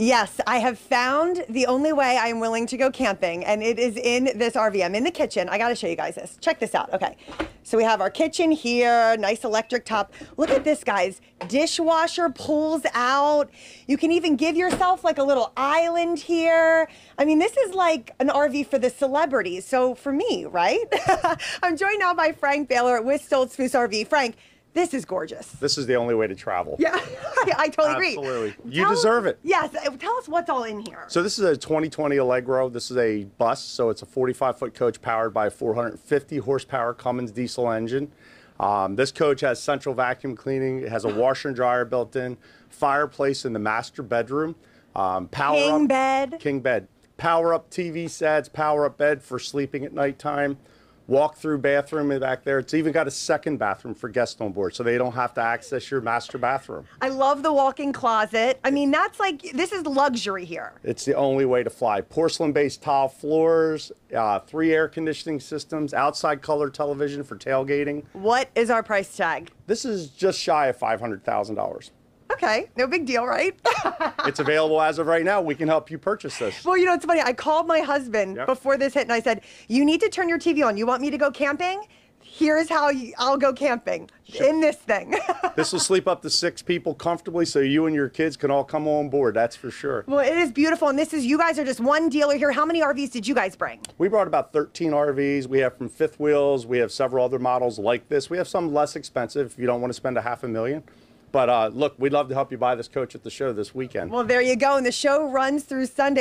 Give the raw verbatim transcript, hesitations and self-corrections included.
Yes, I have found the only way I am willing to go camping, and it is in this R V. I'm in the kitchen. I got to show you guys this. Check this out. Okay, so we have our kitchen here, nice electric top. Look at this, guys. Dishwasher pulls out. You can even give yourself like a little island here. I mean, this is like an R V for the celebrities. So for me, right? I'm joined now by Frank Baylor with Stoltzfus R V. Frank, this is gorgeous. This is the only way to travel. Yeah, I, I totally agree. Absolutely. You tell deserve us, it. Yes. Tell us what's all in here. So this is a twenty twenty Allegro. This is a bus, so it's a forty-five foot coach powered by a four hundred fifty horsepower Cummins diesel engine. Um, this coach has central vacuum cleaning. It has a washer and dryer built in, fireplace in the master bedroom, um, power king up, bed. King bed. Power up T V sets, power up bed for sleeping at nighttime. Walk-through bathroom back there. It's even got a second bathroom for guests on board, so they don't have to access your master bathroom. I love the walk-in closet. I mean, that's like, this is luxury here. It's the only way to fly. Porcelain-based tile floors, uh, three air conditioning systems, outside color television for tailgating. What is our price tag? This is just shy of five hundred thousand dollars. Okay, no big deal, right? It's available as of right now. We can help you purchase this. Well, you know, it's funny. I called my husband yep. before this hit, and I said, you need to turn your T V on. You want me to go camping? Here's how you, I'll go camping sure. in this thing. This will sleep up to six people comfortably, so you and your kids can all come on board. That's for sure. Well, it is beautiful, and this is, you guys are just one dealer here. How many R Vs did you guys bring? We brought about thirteen R Vs. We have from fifth wheels. We have several other models like this. We have some less expensive if you don't want to spend a half a million. But uh, look, we'd love to help you buy this coach at the show this weekend. Well, there you go. And the show runs through Sunday.